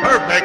Perfect. Perfect.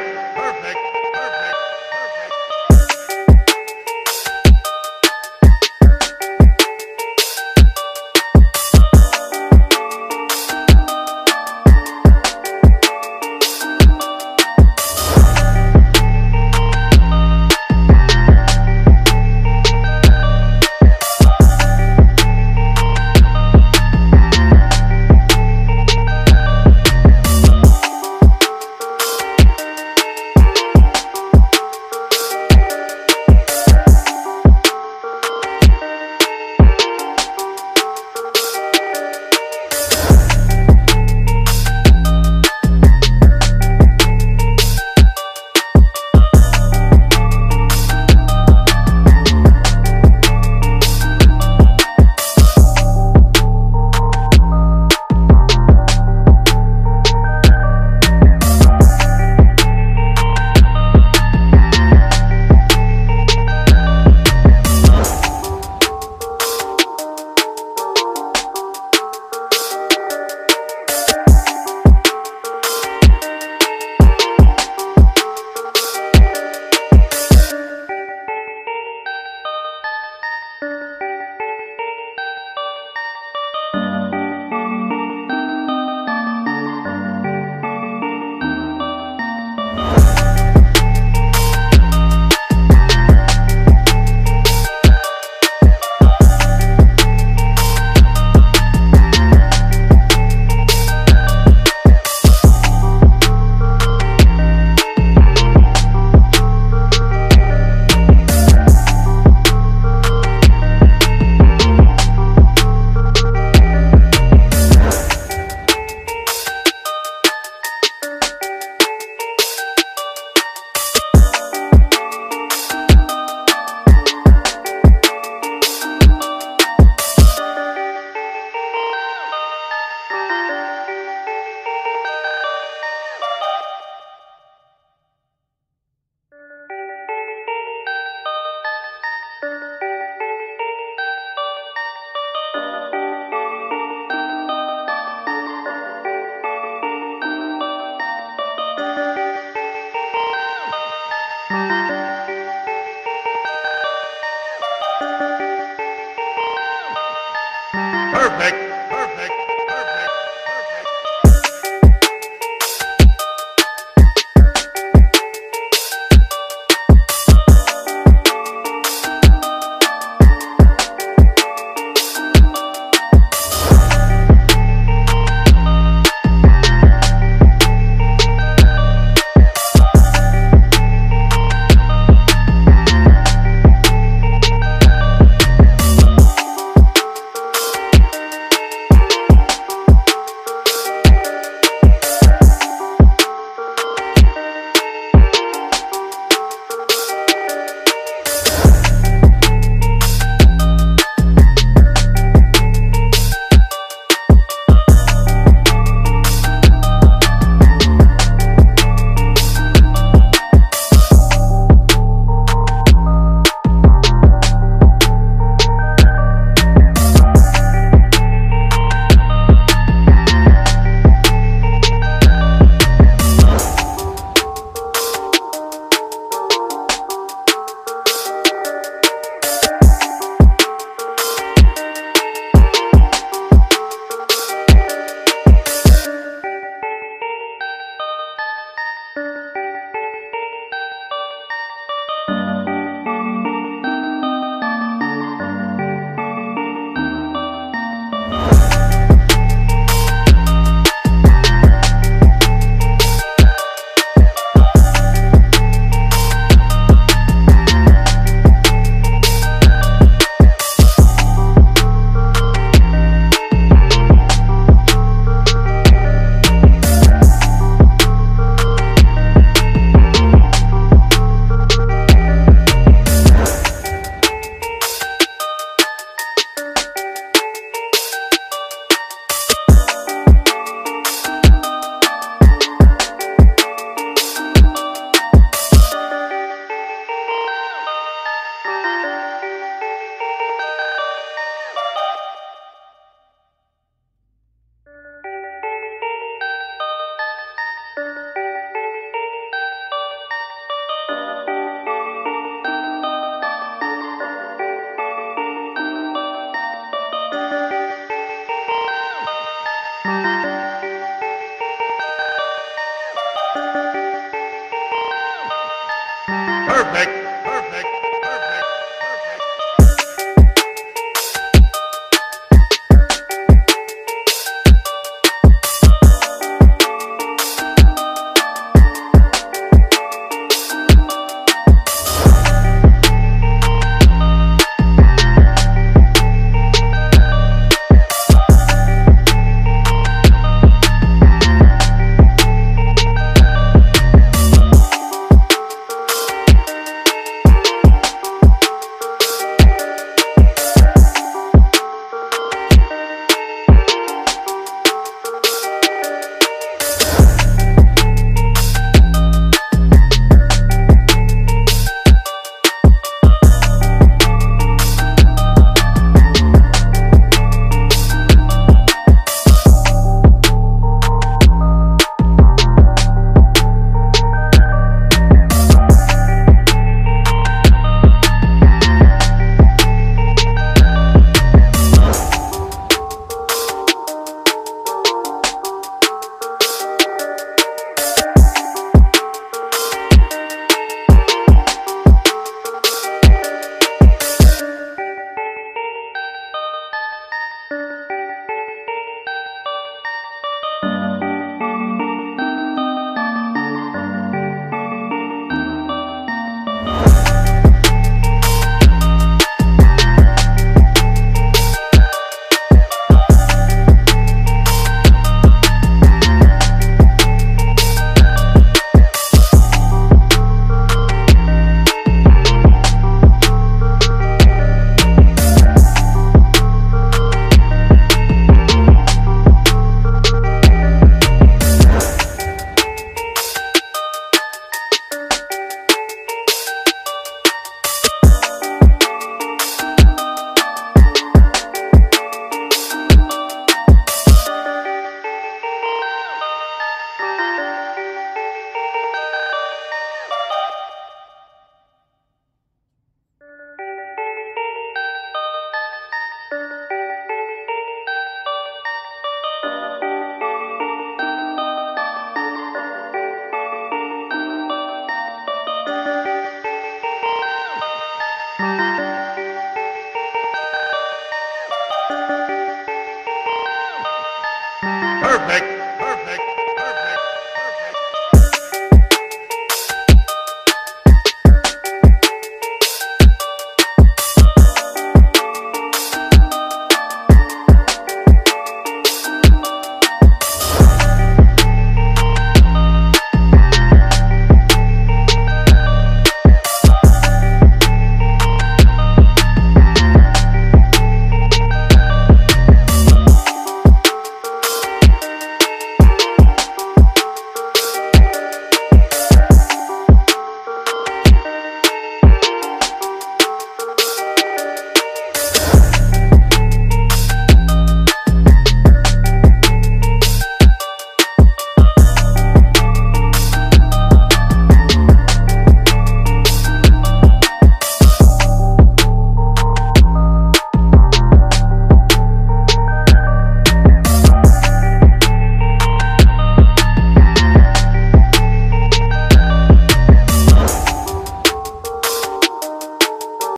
Perfect.